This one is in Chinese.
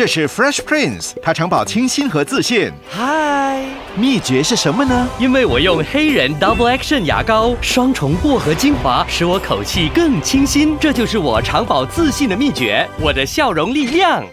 这是 Fresh Prince， 他常保清新和自信。嗨，秘诀是什么呢？因为我用黑人 Double Action 牙膏双重薄荷精华，使我口气更清新，这就是我常保自信的秘诀，我的笑容力量。